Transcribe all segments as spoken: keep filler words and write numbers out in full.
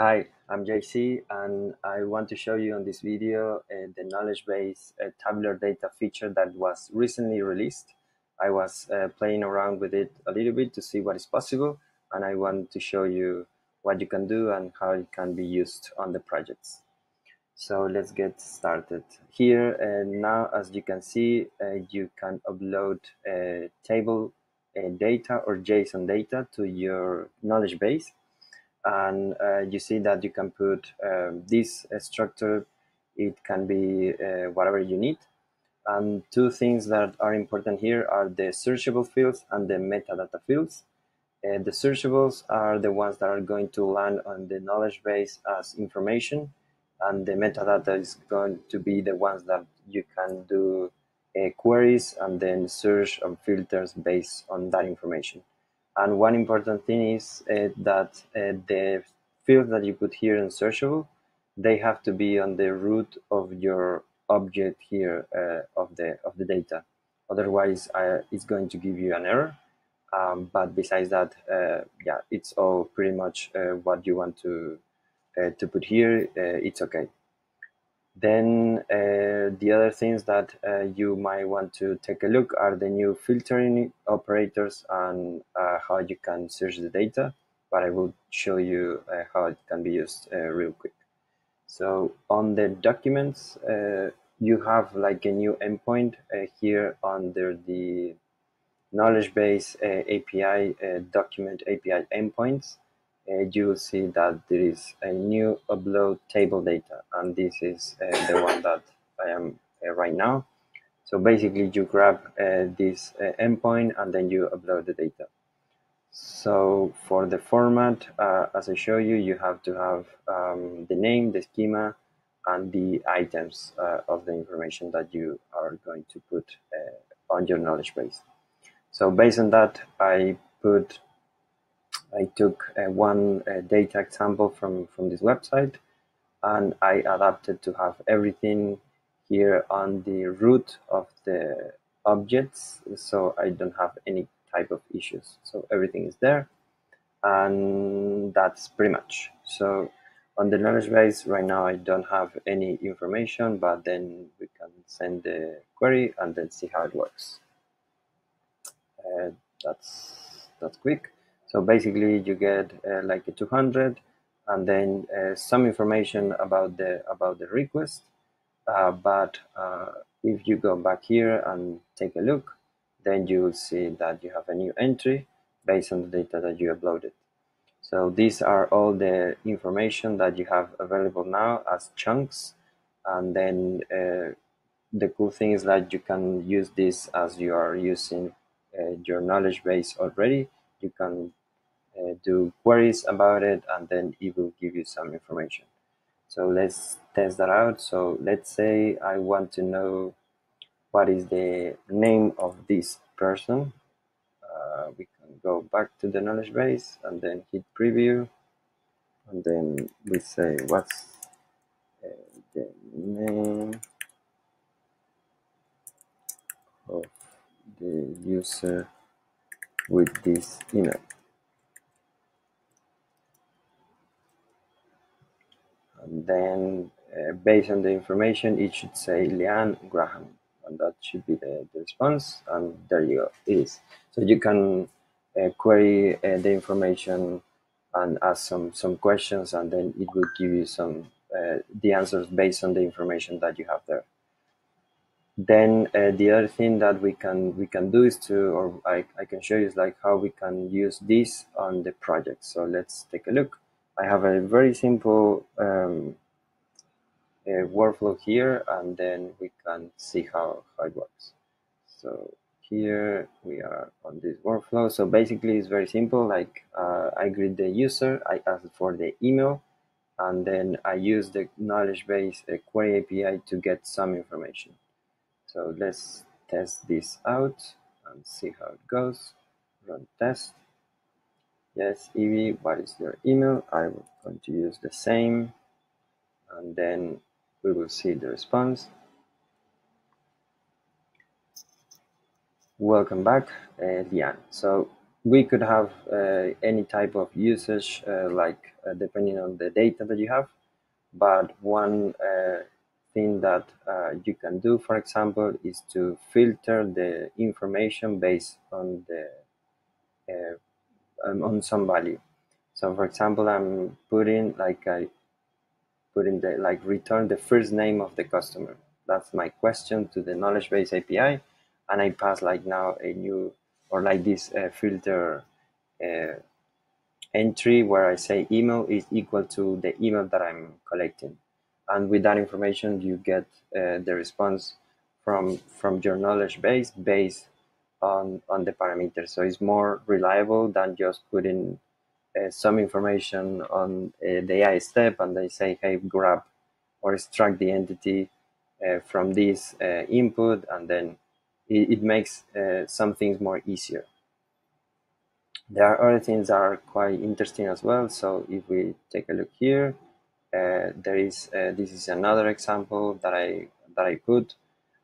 Hi, I'm J C, and I want to show you on this video uh, the Knowledge Base uh, tabular data feature that was recently released. I was uh, playing around with it a little bit to see what is possible, and I want to show you what you can do and how it can be used on the projects. So let's get started. Here and uh, now, as you can see, uh, you can upload uh, table uh, data or JSON data to your Knowledge Base. And uh, you see that you can put uh, this uh, structure, it can be uh, whatever you need. And two things that are important here are the searchable fields and the metadata fields. Uh, the searchables are the ones that are going to land on the Knowledge Base as information, and the metadata is going to be the ones that you can do uh, queries and then search and filters based on that information. And one important thing is uh, that uh, the fields that you put here in searchable, they have to be on the root of your object here uh, of the of the data. Otherwise, uh, it's going to give you an error. Um, but besides that, uh, yeah, it's all pretty much uh, what you want to uh, to put here. Uh, it's okay. Then uh, the other things that uh, you might want to take a look are the new filtering operators and uh, how you can search the data, but I will show you uh, how it can be used uh, real quick. So on the documents, uh, you have like a new endpoint uh, here under the Knowledge Base uh, A P I uh, document A P I endpoints. Uh, you will see that there is a new upload table data, and this is uh, the one that I am uh, right now. So basically you grab uh, this uh, endpoint and then you upload the data. So for the format, uh, as I show you, you have to have um, the name, the schema, and the items uh, of the information that you are going to put uh, on your Knowledge Base. So based on that, I put I took uh, one uh, data example from, from this website, and I adapted to have everything here on the root of the objects, so I don't have any type of issues. So everything is there, and that's pretty much. So on the Knowledge Base right now, I don't have any information, but then we can send the query and then see how it works. Uh, that's, that's quick. So basically you get uh, like a two hundred and then uh, some information about the about the request, uh, but uh, if you go back here and take a look, then you will see that you have a new entry based on the data that you uploaded. So these are all the information that you have available now as chunks, and then uh, the cool thing is that you can use this as you are using uh, your Knowledge Base already. You can Uh, do queries about it, and then it will give you some information. So let's test that out. So let's say I want to know what is the name of this person. Uh, we can go back to the Knowledge Base and then hit preview, and then we say what's uh, the name of the user with this email. And then uh, based on the information, it should say Leanne Graham, and that should be the, the response, and there you go, it is. So you can uh, query uh, the information and ask some, some questions, and then it will give you some uh, the answers based on the information that you have there. Then uh, the other thing that we can we can do is to, or I, I can show you is like how we can use this on the project. So let's take a look. I have a very simple um, uh, workflow here, and then we can see how, how it works. So here we are on this workflow. So basically it's very simple, like uh, I greet the user, I ask for the email, and then I use the Knowledge Base uh, query A P I to get some information. So let's test this out and see how it goes. Run test. Yes, Evie, what is your email? I'm going to use the same, and then we will see the response. Welcome back, uh, Leanne. So we could have uh, any type of usage, uh, like uh, depending on the data that you have. But one uh, thing that uh, you can do, for example, is to filter the information based on the uh, um, on some value. So, for example, I'm putting like I put in the like return the first name of the customer. That's my question to the Knowledge Base A P I, and I pass like now a new or like this uh, filter uh, entry where I say email is equal to the email that I'm collecting, and with that information you get uh, the response from from your Knowledge Base based on on the parameters. So it's more reliable than just putting uh, some information on uh, the A I step and they say, hey, grab or extract the entity uh, from this uh, input, and then it, it makes uh, some things more easier. There are other things that are quite interesting as well. So if we take a look here, uh, there is uh, this is another example that I that I put.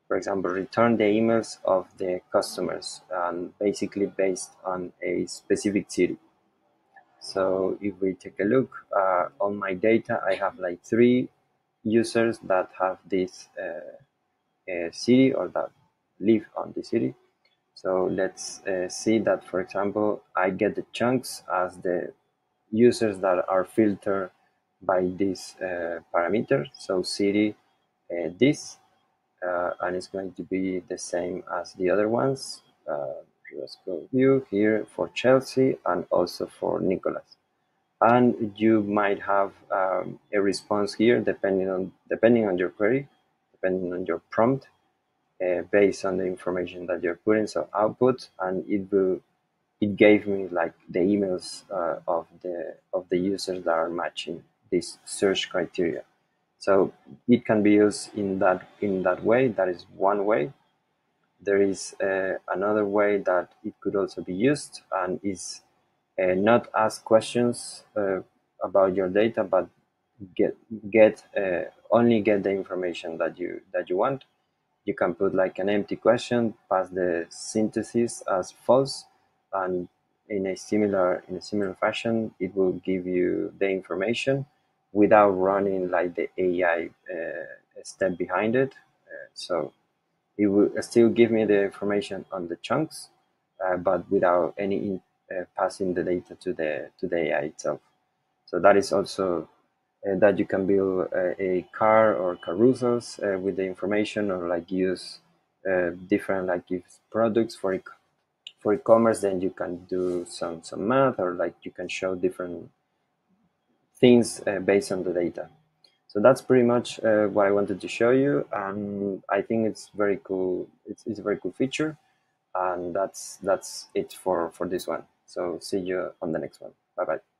For example, return the emails of the customers, and basically based on a specific city. So if we take a look uh, on my data, I have like three users that have this uh, uh, city or that live on the city. So let's uh, see that, for example, I get the chunks as the users that are filtered by this uh, parameter. So city, uh, this, uh, and it's going to be the same as the other ones. Uh, let's go view here for Chelsea and also for Nicholas. And you might have um, a response here depending on depending on your query, depending on your prompt. Uh, based on the information that you're putting, so output, and it will it gave me like the emails uh, of the of the users that are matching this search criteria. So it can be used in that in that way. That is one way. There is uh, another way that it could also be used, and is uh, not ask questions uh, about your data, but get get uh, only get the information that you that you want. You can put like an empty question, pass the synthesis as false, and in a similar in a similar fashion, it will give you the information without running like the A I uh, step behind it. Uh, so it will still give me the information on the chunks, uh, but without any in, uh, passing the data to the to the A I itself. So that is also. Uh, that you can build uh, a car or carousels uh, with the information, or like use uh, different like if products for e for e-commerce, then you can do some some math, or like you can show different things uh, based on the data. So that's pretty much uh, what I wanted to show you, and I think it's very cool. It's, it's a very cool feature, and that's that's it for for this one. So see you on the next one. Bye bye.